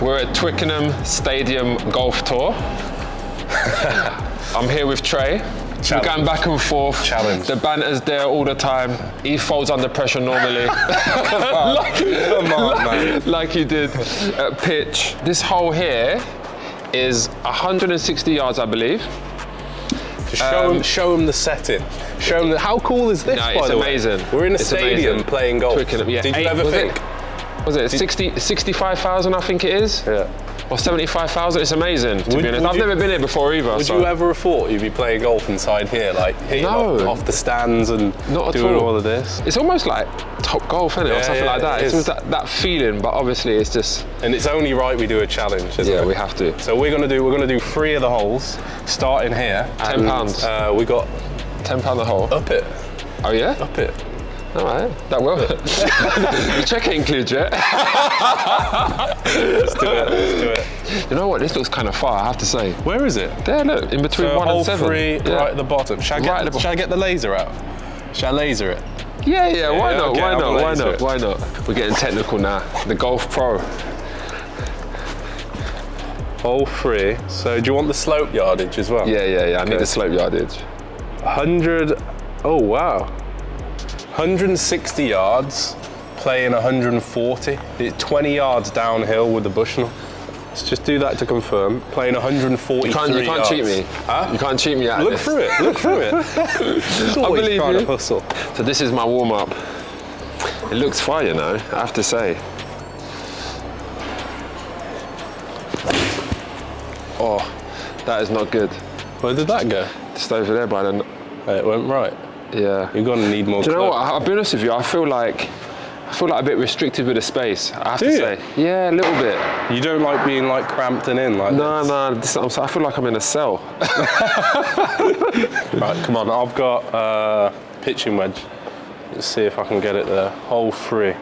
We're at Twickenham Stadium Golf Tour. I'm here with Trey. Challenge. We're going back and forth. Challenge. The banter's there all the time. He folds under pressure normally. Like you did at pitch. This hole here is 160 yards, I believe. Show them the setting. Show them how cool is this? No, by the way, it's amazing. We're in a stadium playing golf. Twickenham, yeah. Did you ever think? Was it 65,000? I think it is. Yeah. Or 75,000. It's amazing. To be honest, I've never been here before either. Would you ever have thought you'd be playing golf inside here, like hitting off the stands and doing all of this? It's almost like Top Golf, isn't it, or something like that. It's that feeling, but obviously it's just. And it's only right we do a challenge. Yeah, we have to. So we're gonna do three of the holes, starting here. £10. We got £10 a hole. Up it. Oh yeah. Up it. All right, that will. The check includes it. Let's do it, let's do it. You know what, this looks kind of far, I have to say. Where is it? There, look, in between so 1 and 7. Three, yeah. Right at the bottom. Shall I get the laser out? Shall I laser it? Yeah, yeah, why not, okay, why not? We're getting technical now. The Golf Pro. Hole 3, so do you want the slope yardage as well? Yeah, yeah, yeah, okay. I need the slope yardage. 100, oh wow. 160 yards, playing 140. It's 20 yards downhill with the Bushnell. Let's just do that to confirm. Playing 143 yards. You can't cheat me. Huh? You can't cheat me out of this. Look through it, look through it. I believe you. To hustle. So this is my warm-up. It looks fire, you know, I have to say. Oh, that is not good. Where did that go? Just over there by the... It went right. Yeah. You're gonna need more. Do you know what? I'll be honest with you. I feel like a bit restricted with the space. I have to say. Yeah, a little bit. You don't like being like cramped and in like. No, this. No. I feel like I'm in a cell. Right, come on. I've got a pitching wedge. Let's see if I can get it there. Hole 3.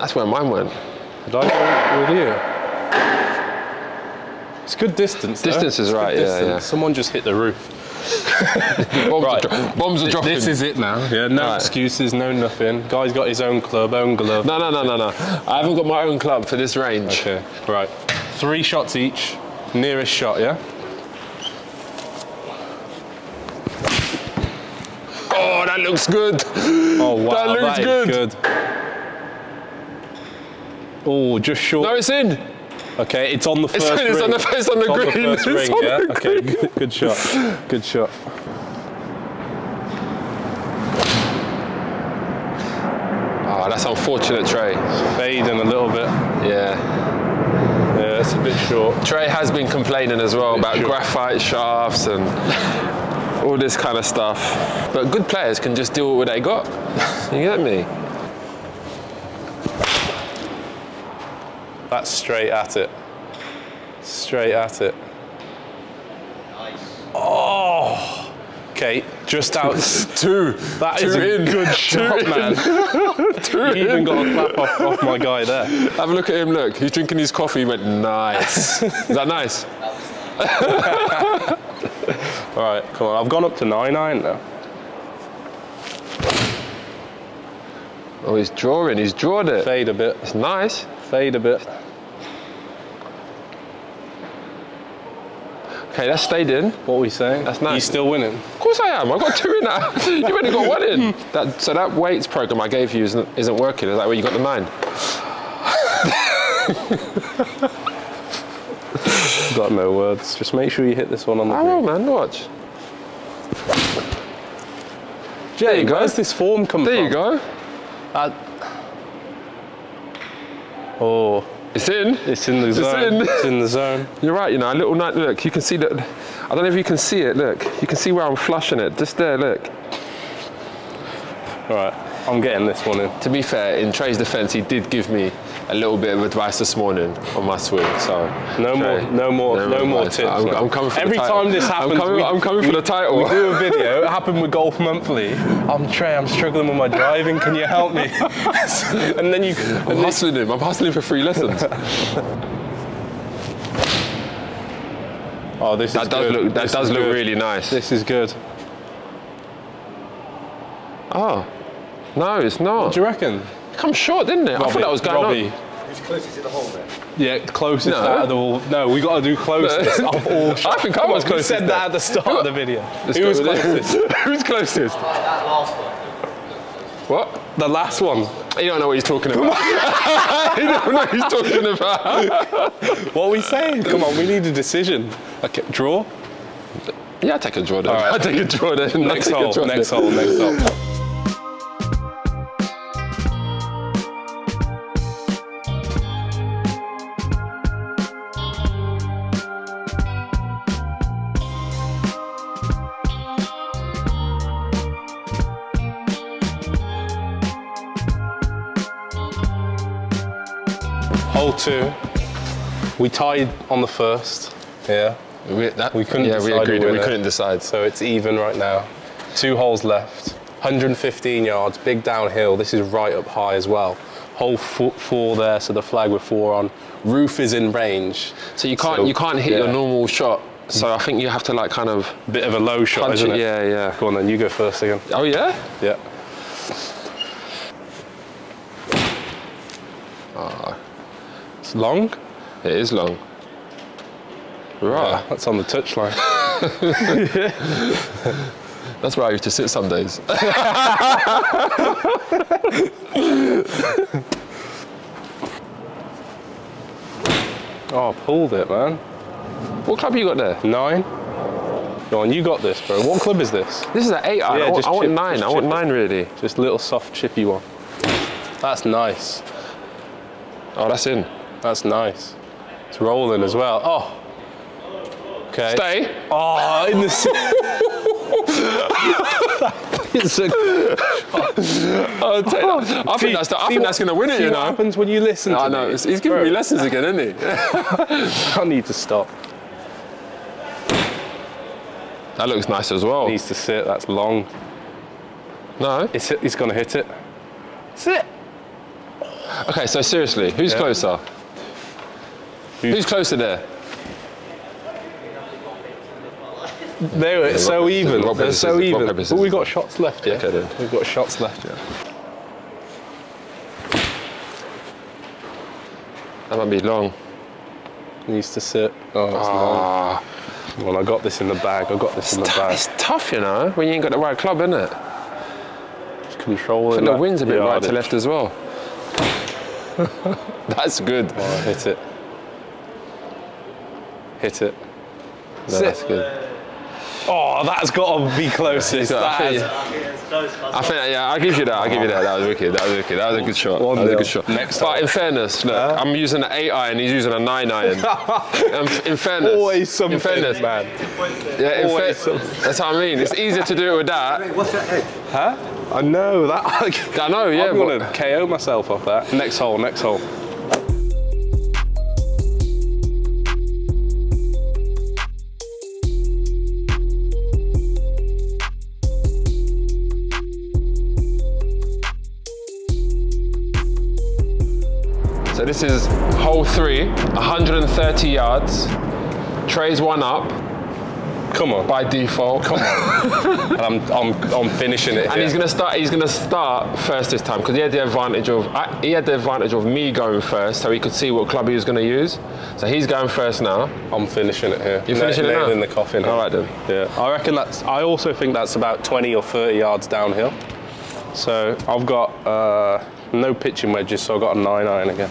That's where mine went. Did I go with you? It's good distance. Distance is right, yeah. Someone just hit the roof. Bombs are dropping. This is it now. Yeah, no excuses, no nothing. Guy's got his own club, own glove. No. I haven't got my own club for this range. Okay, right. 3 shots each. Nearest shot, yeah? Oh, that looks good. Oh, wow. That looks good. Oh, just short. No, it's in. Okay, it's on the first ring. It's on the green. It's on the first ring, yeah? Okay, good shot. Good shot. Oh, that's unfortunate, Trey. It's fading a little bit. Yeah. Yeah, it's a bit short. Trey has been complaining as well about graphite shafts and all this kind of stuff. But good players can just do what they got. You get me? That's straight at it. Straight at it. Nice. Oh! Okay, just out. 2. That is a good shot, man. You even got a clap off my guy there. Have a look at him, look. He's drinking his coffee, he went, nice. Is that nice? All right, come on. I've gone up to 9-9 now. Oh, he's drawing, he's drawn it. Fade a bit. It's nice. Fade a bit. Okay, that stayed in. What were we saying? That's nice. You still winning? Of course I am. I've got 2 in now. You've only got 1 in. So that weights program I gave you isn't working. Is that where you got the 9? Got no words. Just make sure you hit this one on the green. I will, man. Watch. There you go. Where's this form come from? There you go. Oh, it's in. It's in the zone. It's in the zone. You're right, you know, a little night. Look, you can see that. I don't know if you can see it. Look, you can see where I'm flushing it. Just there, look. All right, I'm getting this one in. To be fair, in Trey's defense, he did give me a little bit of advice this morning on my swing. So no more tips. I'm coming for the title. Every time this happens, I'm coming for the title. We do a video. It happened with Golf Monthly. Trey, I'm struggling with my driving. Can you help me? And then I'm hustling him. I'm hustling for free lessons. Oh, this is good. That does look really nice. This is good. Oh. No, it's not. What do you reckon? It comes short, didn't it? Robbie, I thought that was going on. It's closest to the hole then. Yeah, closest out of the wall. No, we got to do closest of all shots. I think I was closest. You said that at the start of the video. Who was closest? Who's closest? Like that last one. What? The last one. You don't know what he's talking about. You don't know what he's talking about. What are we saying? Come on, we need a decision. Okay, draw? Yeah, I'll take a draw then. Right. I'll take a draw then. Next hole. Hole two, we tied on the first. Yeah, we couldn't decide. So it's even right now. 2 holes left, 115 yards, big downhill. This is right up high as well. Hole 4 there, so the flag with 4 on. Roof is in range. So you can't hit your normal shot. So I think you have to like kind of bit of a low shot, isn't it? Yeah, yeah. Go on then, you go first again. Oh yeah? Yeah. Long? It is long. Right. Yeah, that's on the touchline. That's where I used to sit some days. Oh, I pulled it, man. What club you got there? 9. Go on, you got this, bro. What club is this? This is an 8 iron. Yeah, I want nine really. Just a little soft, chippy one. That's nice. Oh, that's in. That's nice. It's rolling as well. Oh. Okay. Stay. Oh, in the sea. I think that's going to win it, you know. What happens when you listen to me? I know. He's giving me lessons again, isn't he? I need to stop. That looks nice as well. It needs to sit. That's long. No. He's going to hit it. Sit. Okay, so seriously, who's closer? Who's closer there? They were so even. They're so even. But we've got shots left, yeah? Okay, then. We've got shots left, yeah. That might be long. Needs to sit. Oh, that's long. Well, I got this in the bag. I got this in the bag. It's tough, you know, when you ain't got the right club, isn't it? Just control it. And the wind's a bit right to left as well. That's good. Oh, hit it. Hit it. No, that's good. Oh, that's got to be closest. I think, yeah, I'll give you that. I'll give you that. That was wicked. That was wicked. That was a good shot. That was a good shot. But in fairness, look, I'm using an 8 iron. He's using a 9 iron. In fairness. Always something. In fairness, man. Yeah, that's what I mean. It's easier to do it with that. What's that egg? Huh? I know that. I know, yeah. I'm gonna KO myself off that. Next hole, next hole. So this is hole 3, 130 yards. Trey's 1 up. Come on. By default. Come on. And I'm finishing it. And yeah. He's gonna start first this time because he had the advantage of me going first, so he could see what club he was gonna use. So he's going first now. I'm finishing it here. You're finishing it now? In the coffin. All right then. Yeah. I reckon that's. I also think that's about 20 or 30 yards downhill. So I've got no pitching wedges, so I've got a 9 iron again.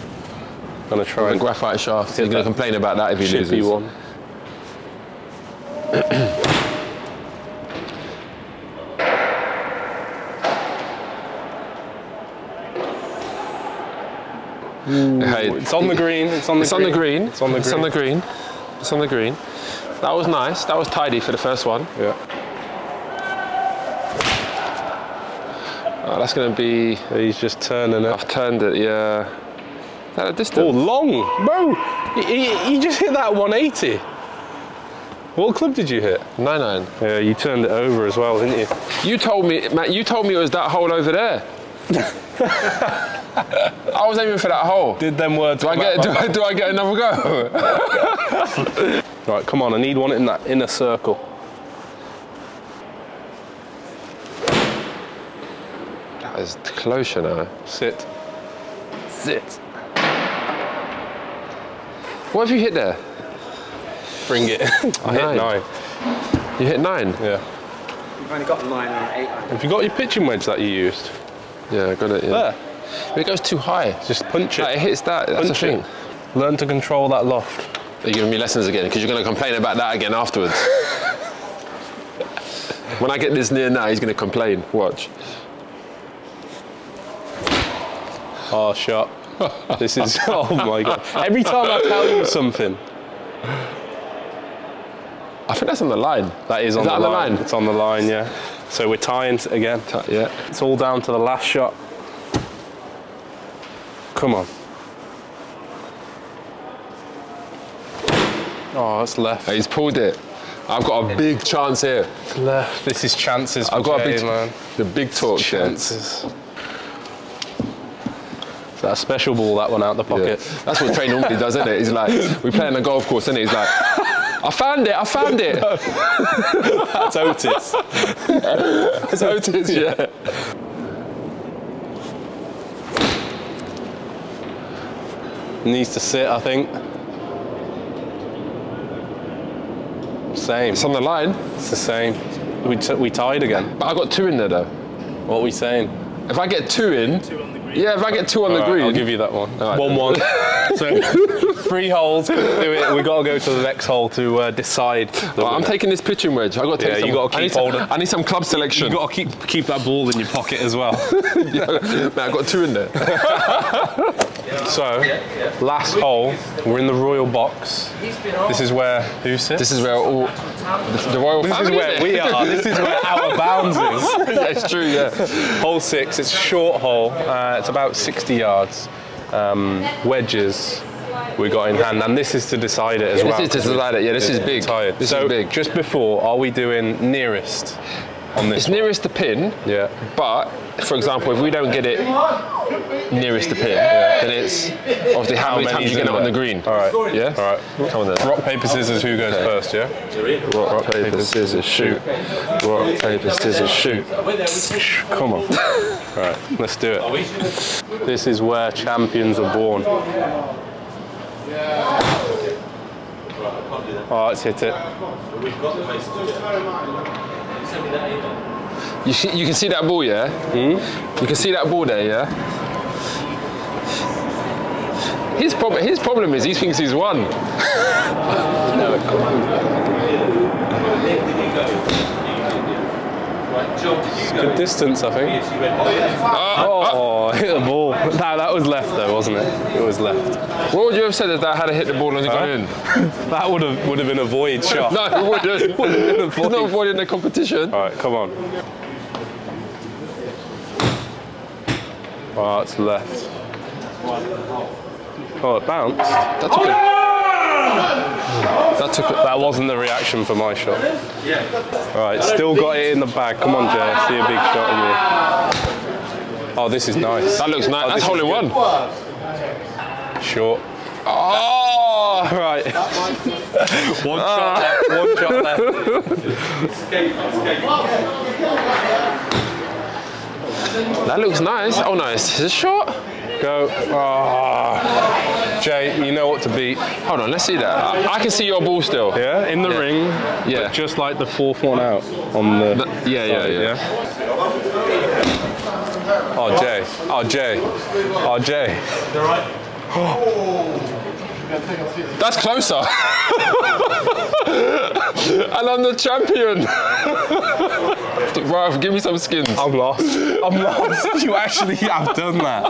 I'm gonna try. And graphite shaft. You're gonna complain about that if he loses. Chippy one. Hey, it's on the green. It's on the green. It's on the green. It's on the green. It's on the green. That was nice. That was tidy for the first one. Yeah. Oh, that's going to be. He's just turning it. I've turned it. Yeah. Is that a distance? Oh, long, bro! You just hit that 180. What club did you hit? 9 iron. Yeah, you turned it over as well, didn't you? You told me, Matt, you told me it was that hole over there. I was aiming for that hole. Did them words come out? Do I get another go? Right, come on, I need one in that inner circle. That is closer now. Sit. Sit. What have you hit there? Bring it. I hit nine. You hit nine? Yeah. You've only got 9 or 8. Have you got your pitching wedge that you used? Yeah, I got it, yeah. There. If it goes too high, just punch it. It hits that, that's the thing. Learn to control that loft. You're giving me lessons again, because you're going to complain about that again afterwards. When I get this near now, he's going to complain. Watch. Oh, shot. This is, oh my God. Every time I tell you something. I think that's on the line. That is on the line. It's on the line, yeah. So we're tying again. Yeah. It's all down to the last shot. Come on. Oh, that's left. He's pulled it. I've got a big chance here. It's left. This is chances. I've got Jay, a big man. The big talk chances. It's that special ball, that one out the pocket. Yeah. That's what Trey normally does, isn't it? He's like, we play on a golf course, isn't it? He's like, I found it. I found it. That's Otis. That's Otis. Yeah. Needs to sit, I think. Same. It's on the line. It's the same. We tied again. But I got 2 in there though. What are we saying? If I get 2 in, yeah, if I get 2 on the green, I'll give you that one. 1-1. So 3 holes. Do it. We gotta go to the next hole to decide. I'm taking this pitching wedge. I got to. Yeah, you gotta keep holding. I need some club selection. You gotta keep that ball in your pocket as well. Yeah, man, I got 2 in there. So, last hole, we're in the royal box. This is where who sits? This is where all the royal family. This is where we are. This is where our bounds is. That's true. Yeah. Hole 6. It's a short hole. It's about 60 yards. Wedges we got in hand, and this is to decide it as well. This is to decide it. Yeah, this is big. This is big. Just before, are we doing nearest? On this it's one. Nearest the pin, yeah. But for example, if we don't get it nearest the pin, yeah, then it's obviously how many times you get it on the green. All right, yeah. All right, come on then. Rock paper scissors, who goes first? Yeah. Rock paper scissors shoot. Rock paper scissors shoot. Come on. All right, let's do it. This is where champions are born. Oh, let's hit it. You can see that ball, yeah? Mm? You can see that ball there, yeah? His problem is he thinks he's won. No, come on. It's good distance, I think. Oh, hit the ball. Nah, that was left though, wasn't it? It was left. What would you have said if that had hit the ball and it got in? That would have been a void shot. No, it wouldn't. It's not avoiding the competition. All right, come on. Oh, it's left. Oh, it bounced. That took that wasn't the reaction for my shot. All right, still got it in the bag. Come on, Jay, I see a big shot on you. Oh, this is nice. That looks nice. Oh, that's hole-in-one. Short. Oh, right. One shot left. That looks nice. Oh, nice. Is it short? Go. Oh. Jay, you know what to beat. Hold on, let's see that. I can see your ball still. Yeah, in the ring. Yeah. But just like the 4th one out on the. Yeah. Oh, Jay. Oh, Jay. Oh, Jay. Oh. That's closer. And I'm the champion. Bro, give me some skins. I'm lost. I'm lost. You actually have done that.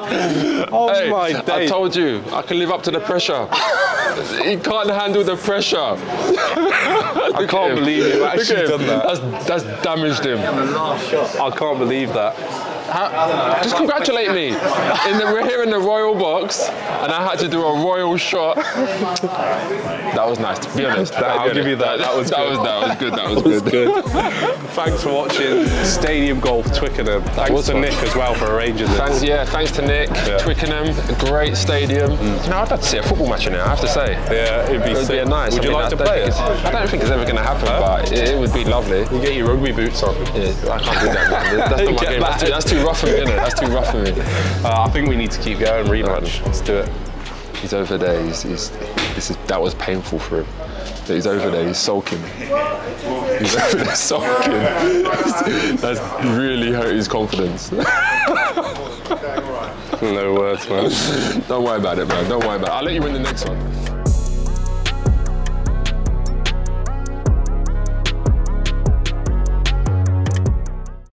Oh, hey, my days. I told you, I can live up to the pressure. He can't handle the pressure. I can't believe you've actually done that. That's damaged him. I can't believe that. Just congratulate me. We're here in the royal box, and I had to do a royal shot. That was nice, to be honest. I'll give you that. That was good. Thanks for watching Stadium Golf Twickenham. Thanks to Nick as well for arranging this. Thanks to Nick. Yeah. Twickenham, great stadium. You know, I'd have to see a football match in it, I have to say. say. Yeah, it'd be nice. Would you like to play it? I don't think it's ever going to happen, but it would be lovely. You get your rugby boots on. Yeah, I can't do that, man. That's not my game. That's too rough for me, isn't it? That's too rough for me. I think we need to keep going, rematch. Let's do it. He's over there. That was painful for him. He's over there. He's sulking. He's over there sulking. That's really hurt his confidence. No words, man. Don't worry about it, man. Don't worry about it. I'll let you win the next one.